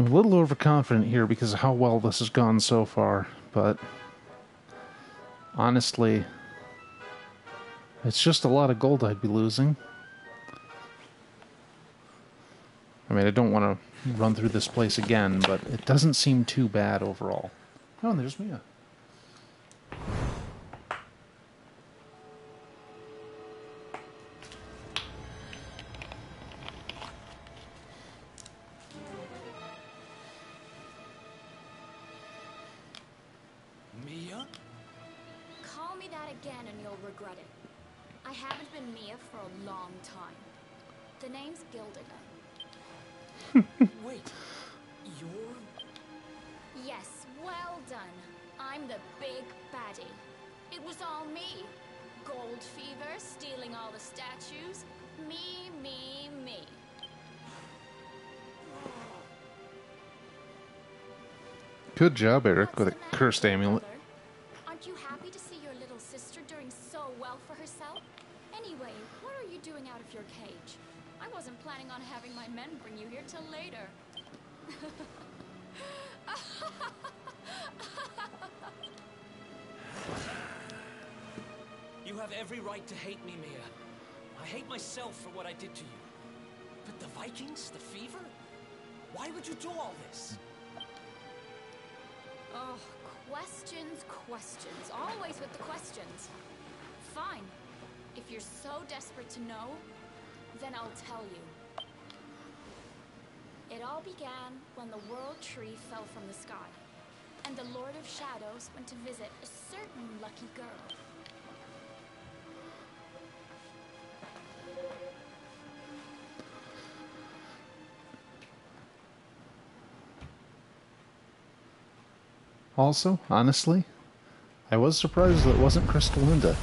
I'm a little overconfident here because of how well this has gone so far, but honestly, it's just a lot of gold I'd be losing. I mean, I don't want to run through this place again, but it doesn't seem too bad overall. Oh, and there's Mia. Good job, Eric, with a cursed amulet. Aren't you happy to see your little sister doing so well for herself? Anyway, what are you doing out of your cage? I wasn't planning on having my men bring you here till later. You have every right to hate me, Mia. I hate myself for what I did to you. But the Vikings, the fever? Why would you do all this? Oh, questions, questions. Always with the questions. Fine. If you're so desperate to know, then I'll tell you. It all began when the world tree fell from the sky, and the Lord of Shadows went to visit a certain lucky girl. Also, honestly, I was surprised that it wasn't Crystalinda.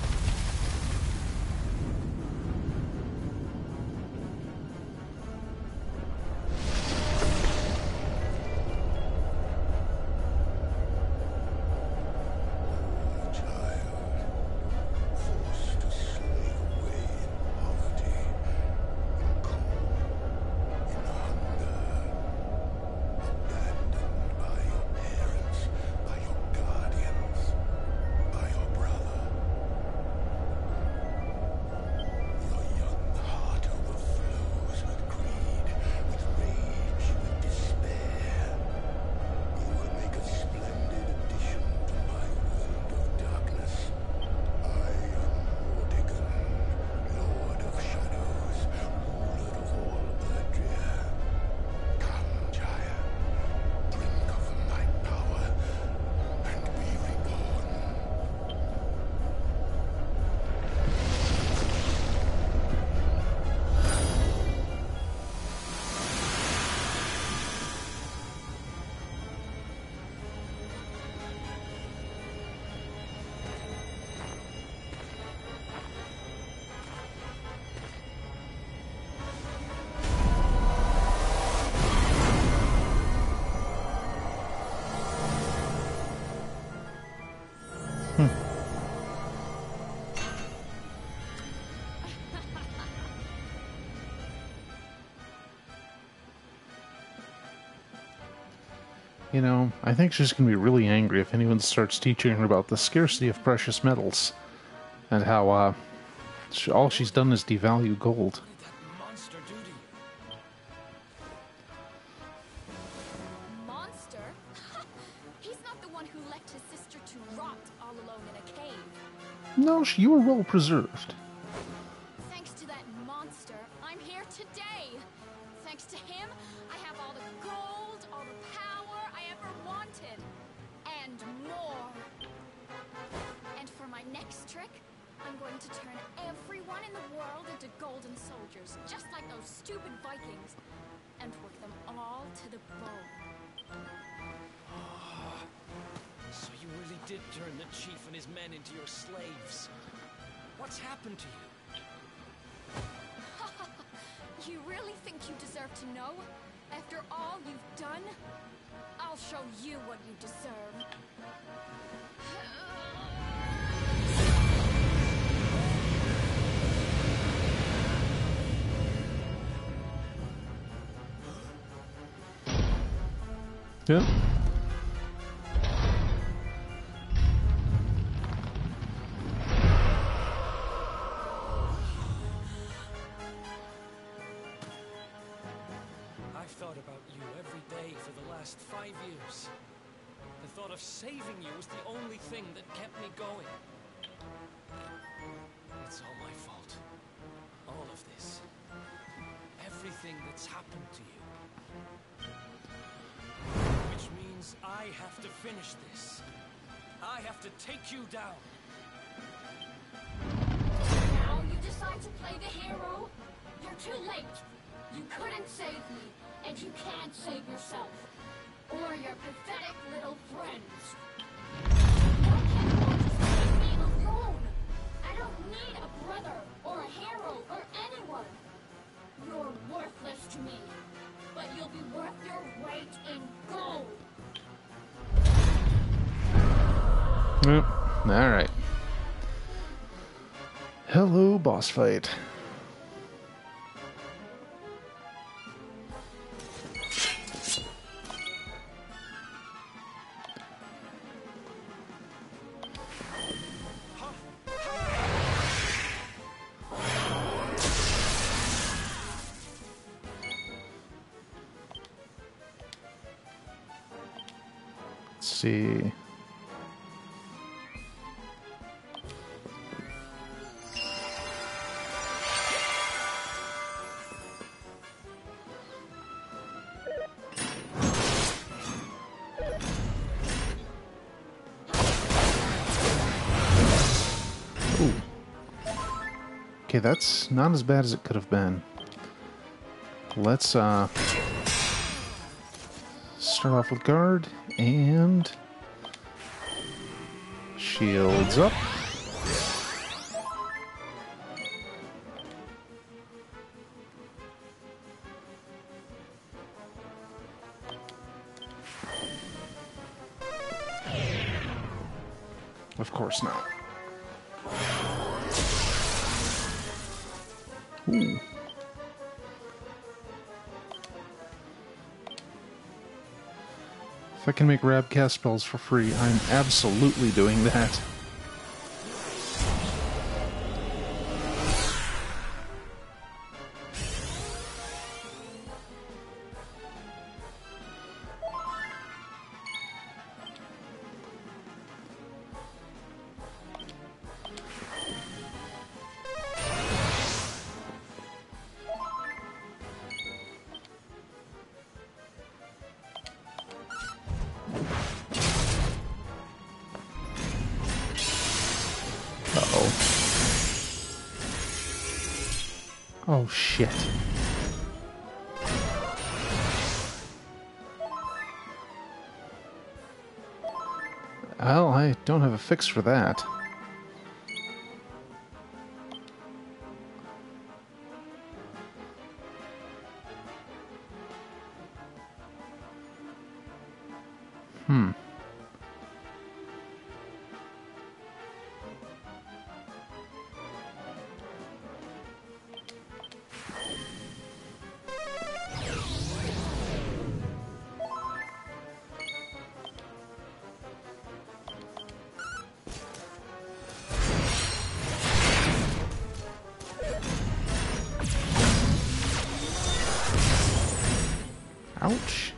You know, I think she's going to be really angry if anyone starts teaching her about the scarcity of precious metals and how all she's done is devalue gold. He's not the one who left his sister to rot all alone in a cave. No, you were well preserved. Yeah. I've thought about you every day for the last 5 years. The thought of saving you was the only thing that kept me going. It's all my fault. All of this. Everything that's happened to you. Which means I have to finish this. I have to take you down. Now you decide to play the hero? You're too late. You couldn't save me, and you can't save yourself. Or your pathetic little friends. Why can't you just leave me alone? I don't need a brother, or a hero, or anyone. You're worthless to me, but you'll be worth your weight in gold. Alright. Hello, boss fight. See. Ooh. Okay, that's not as bad as it could have been. Let's start off with guard. And shields up. Of course not. Ooh. If I can make Rabcast spells for free, I'm absolutely doing that. Oh, shit. Well, I don't have a fix for that. Ouch.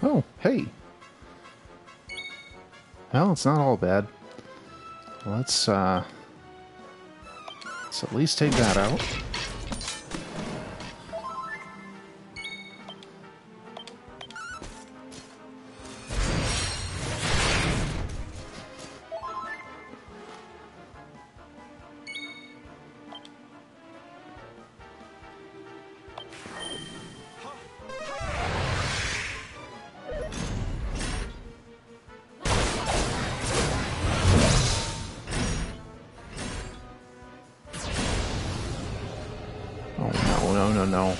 Oh, hey. Well, it's not all bad. Let's at least take that out. don't know.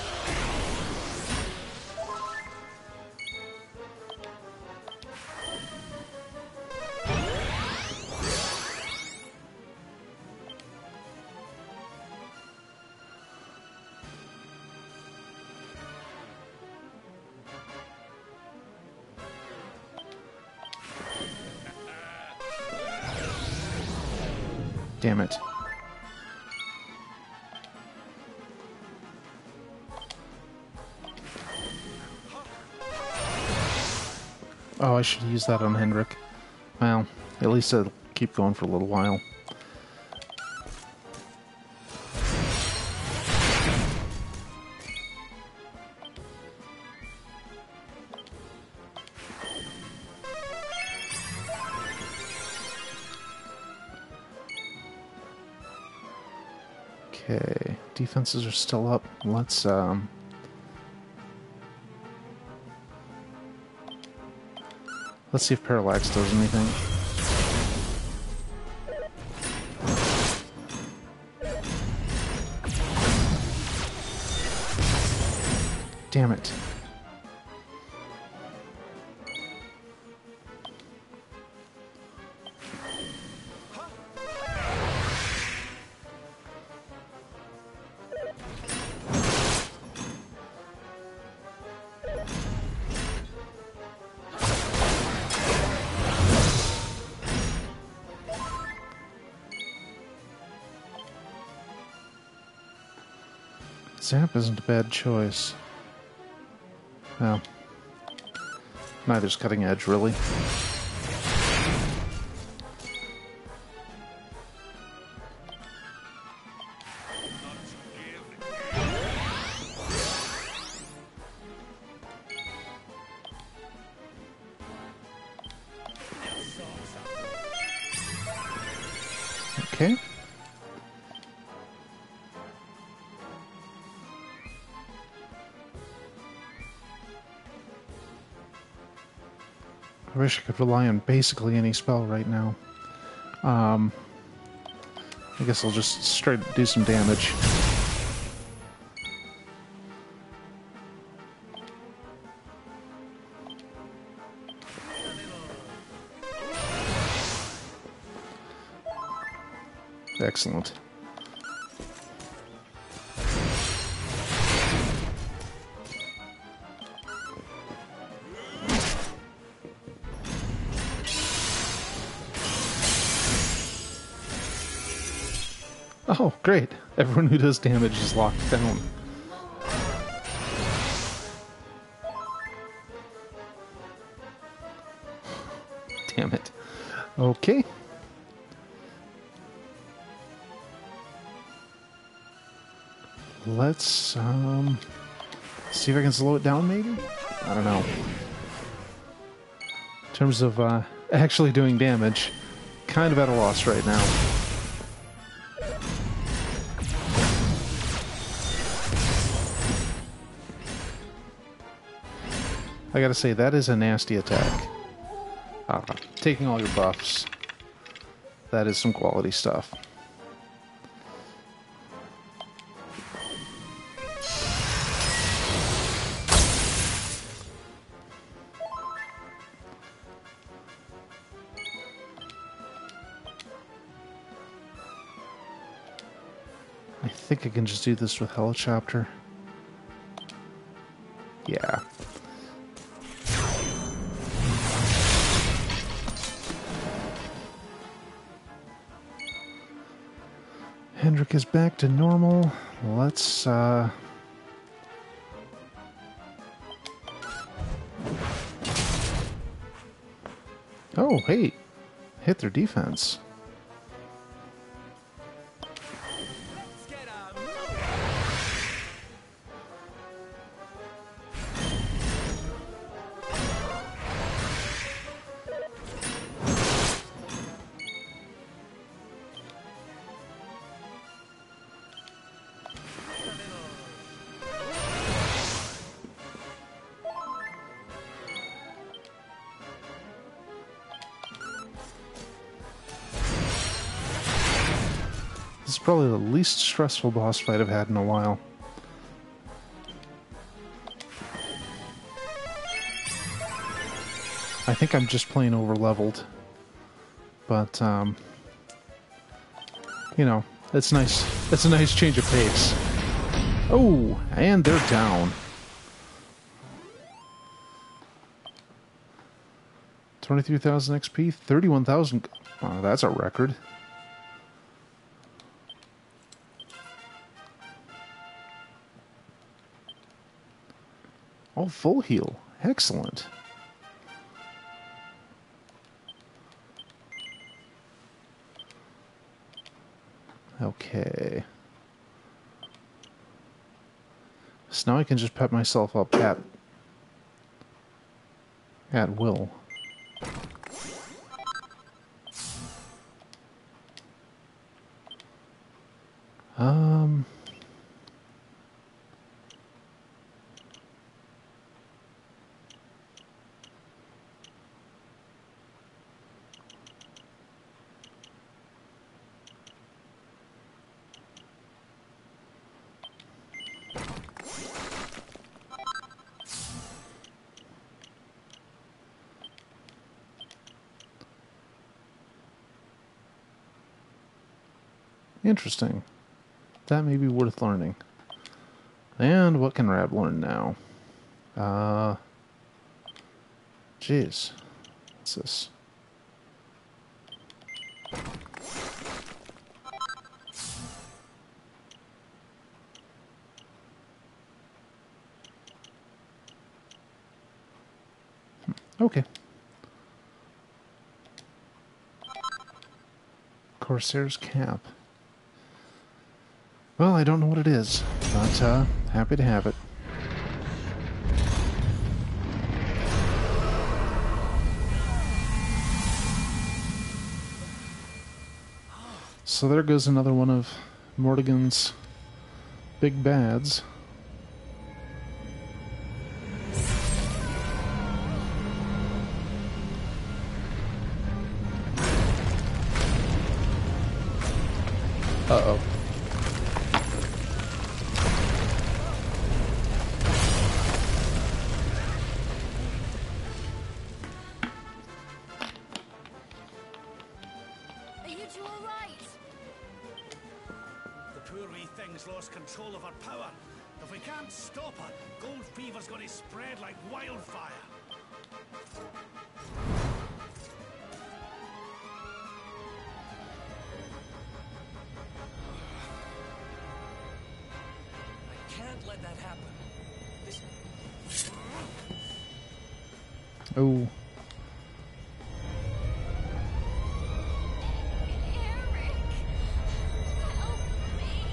Damn it. Oh, I should use that on Hendrik. Well, at least it'll keep going for a little while. Okay, defenses are still up. Let's let's see if Parallax does anything. Damn it. Zap isn't a bad choice. Well, neither's cutting edge, really. Okay. I wish I could rely on basically any spell right now. I guess I'll just straight do some damage. Excellent. Oh, great. Everyone who does damage is locked down. Damn it. Okay. Let's, see if I can slow it down, maybe? I don't know. In terms of, actually doing damage, kind of at a loss right now. I gotta say, that is a nasty attack. Taking all your buffs. That is some quality stuff. I think I can just do this with Helicopter. Yeah. Hendrik is back to normal. Let's, oh, hey! Hit their defense. This is probably the least stressful boss fight I've had in a while. think I'm just plain over-leveled. But, you know, it's nice. It's a nice change of pace. Oh, and they're down. $23,000 XP, 31,000. Oh, that's a record. Oh, full heal. Excellent. Okay. So now I can just pet myself up at will. Interesting. That may be worth learning. And what can Rab learn now? Jeez. What's this? Okay. Corsair's Cap. Well, I don't know what it is, but happy to have it. So there goes another one of Mordegon's big bads. Uh-oh. Oh. Eric, help me.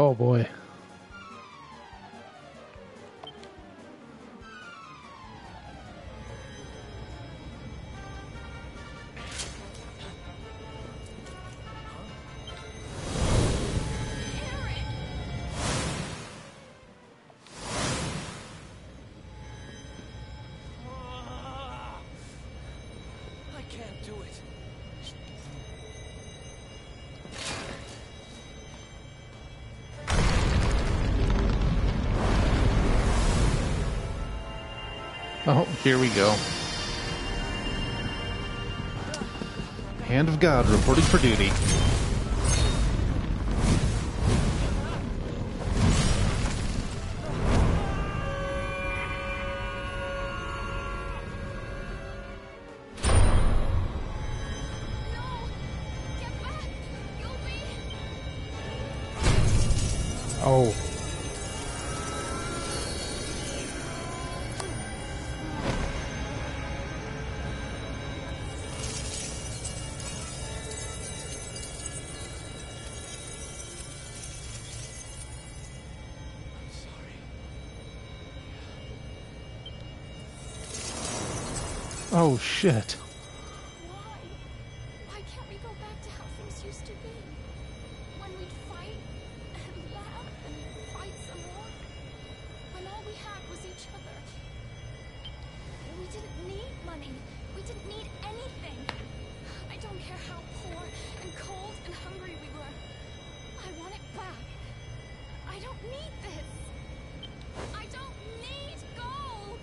Oh boy. Oh, here we go. Hand of God reporting for duty. Oh, shit. Why can't we go back to how things used to be? When we'd fight and laugh money. We didn't need anything. I don't care how poor and cold and hungry we were. I want it back. I don't need this. I don't need gold.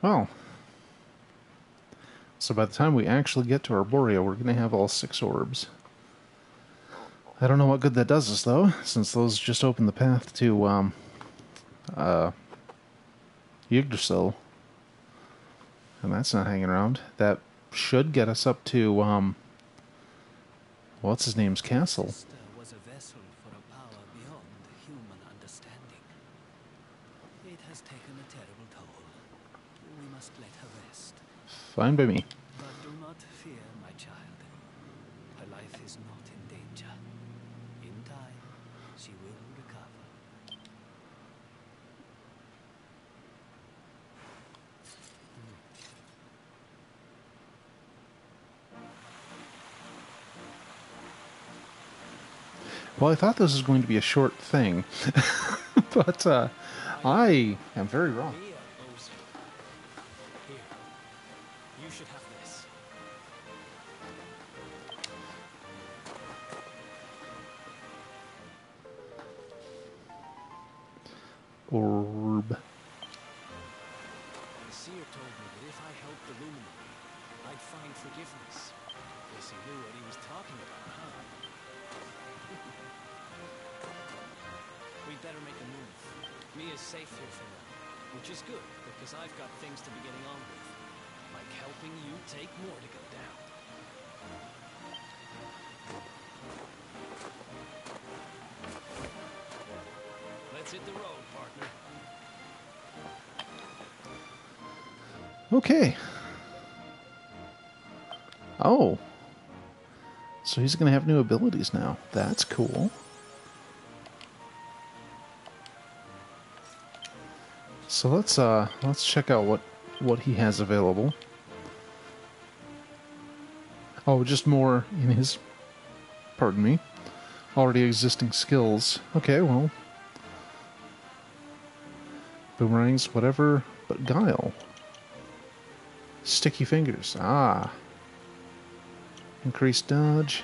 Wow. So by the time we actually get to Arboria, we're going to have all 6 orbs. I don't know what good that does us, though, since those just open the path to Yggdrasil. And that's not hanging around. That should get us up to, what's-his-name's castle. Fine by me. But do not fear, my child. Her life is not in danger. In time, she will recover. Well, I thought this was going to be a short thing, but I am very wrong. Orb. The seer told me that if I helped the luminary, I'd find forgiveness. Guess he knew what he was talking about, huh? We'd better make a move. Mia's safe here for now, which is good, because I've got things to be getting on with. Like helping you take Mordegon down. Let's hit the road. Okay. Oh. So he's going to have new abilities now. That's cool. So let's check out what he has available. Oh, just more in his, pardon me, already existing skills. Okay, well. Boomerangs, whatever, but guile. Sticky fingers. Ah. Increased dodge.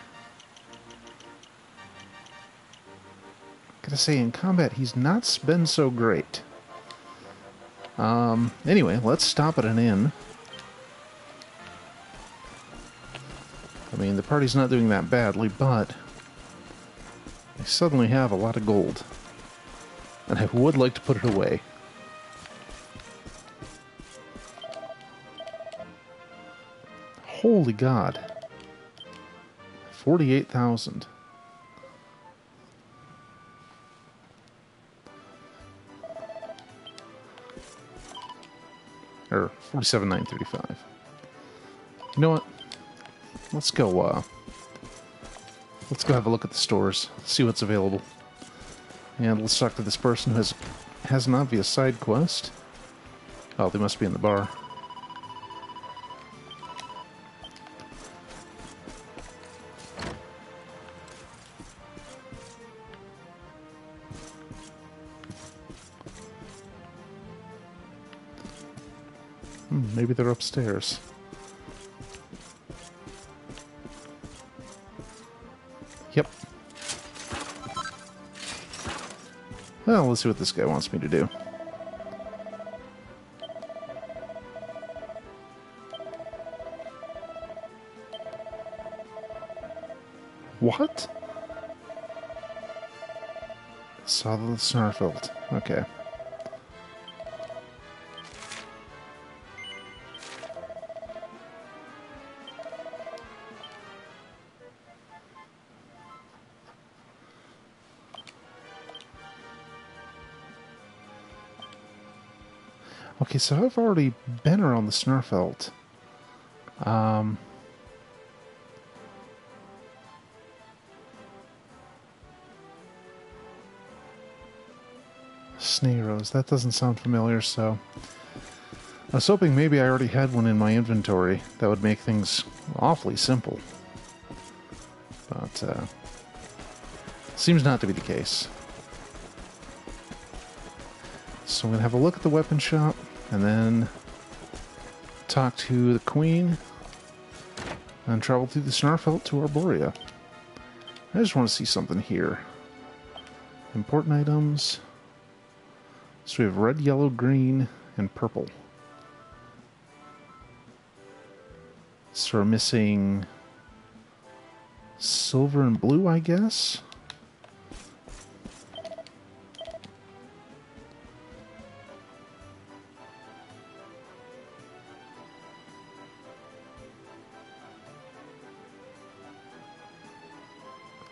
Gotta say, in combat, he's not been so great. Anyway, let's stop at an inn. I mean, the party's not doing that badly, but they suddenly have a lot of gold. And I would like to put it away. Holy God. 48,000. Or 47,935. You know what? Let's go have a look at the stores. See what's available. And let's talk to this person who has an obvious side quest. Oh, they must be in the bar. Maybe they're upstairs. Yep. Well, let's see what this guy wants me to do. What? Saw the Snærfelt. Okay. Okay, so I've already been around the Snærfelt. Sneeros, that doesn't sound familiar, so... I was hoping maybe I already had one in my inventory. That would make things awfully simple. But, seems not to be the case. So I'm going to have a look at the weapon shop, and then talk to the Queen, and travel through the Snærfelt to Arboria. I just want to see something here. Important items. So we have red, yellow, green, and purple. So we're missing silver and blue, I guess?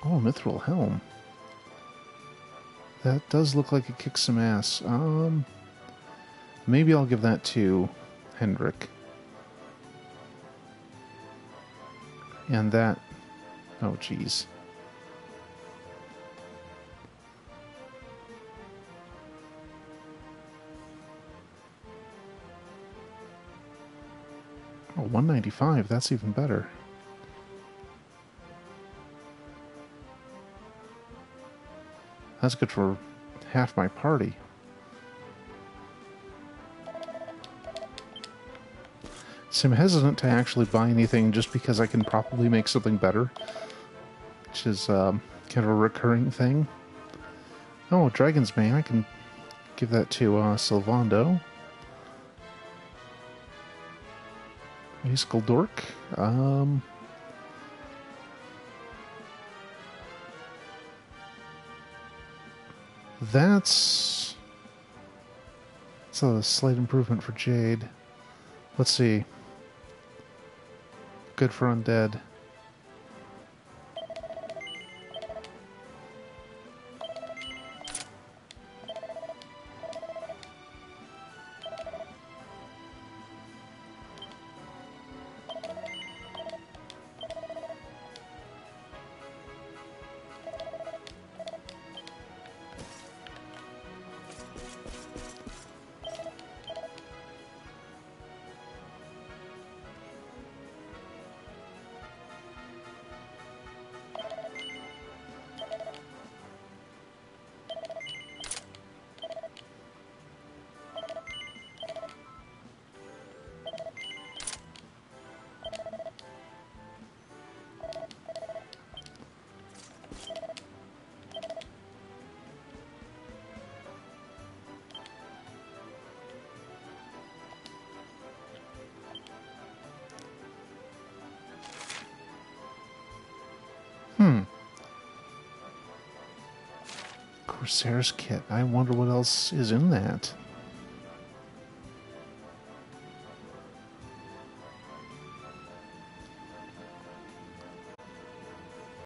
Oh, Mithril Helm. That does look like it kicks some ass. Maybe I'll give that to Hendrik. And that... oh, jeez. Oh, 195. That's even better. That's good for half my party. So I'm hesitant to actually buy anything just because I can probably make something better, which is kind of a recurring thing. Oh, Dragon's Mane. I can give that to Sylvando. Musical Dork. That's a slight improvement for Jade. Let's see. Good for Undead. Sarah's kit. I wonder what else is in that.